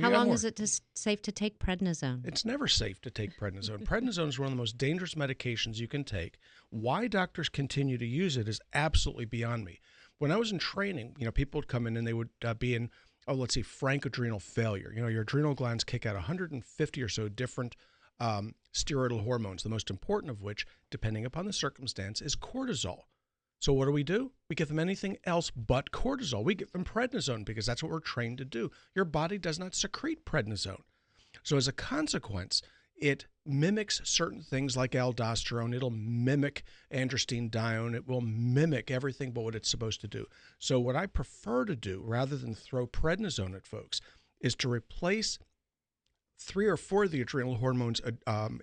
How long is it safe to take prednisone? It's never safe to take prednisone. Prednisone is one of the most dangerous medications you can take. Why doctors continue to use it is absolutely beyond me. When I was in training, you know, people would come in and they would be in, frank adrenal failure. You know, your adrenal glands kick out 150 or so different steroidal hormones, the most important of which, depending upon the circumstance, is cortisol. So what do? We give them anything else but cortisol. We give them prednisone because that's what we're trained to do. Your body does not secrete prednisone. So as a consequence, it mimics certain things like aldosterone. It'll mimic androstenedione. It will mimic everything but what it's supposed to do. So what I prefer to do, rather than throw prednisone at folks, is to replace 3 or 4 of the adrenal hormones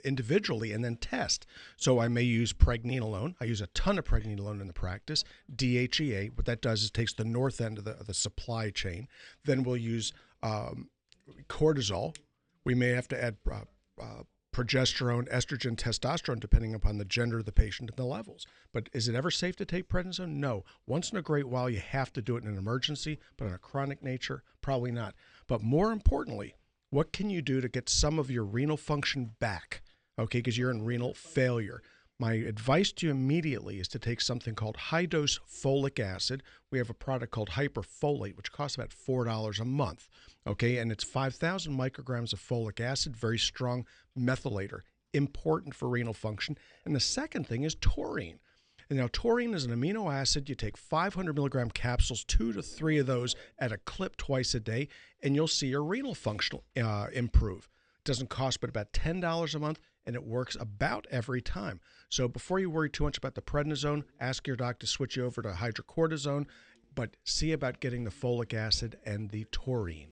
individually and then test. So I may use pregnenolone. I use a ton of pregnenolone in the practice. DHEA, what that does is takes the north end of the supply chain. Then we'll use cortisol. We may have to add progesterone, estrogen, testosterone, depending upon the gender of the patient and the levels. But is it ever safe to take prednisone? No. Once in a great while, you have to do it in an emergency, but on a chronic nature, probably not. But more importantly, what can you do to get some of your renal function back? Okay, because you're in renal failure. My advice to you immediately is to take something called high-dose folic acid. We have a product called hyperfolate, which costs about $4 a month. Okay, and it's 5,000 micrograms of folic acid, very strong methylator, important for renal function. And the second thing is taurine. And now taurine is an amino acid. You take 500 milligram capsules, 2 to 3 of those at a clip twice a day, and you'll see your renal function improve. It doesn't cost but about $10 a month, and it works about every time. So before you worry too much about the prednisone, ask your doctor to switch you over to hydrocortisone, but see about getting the folic acid and the taurine.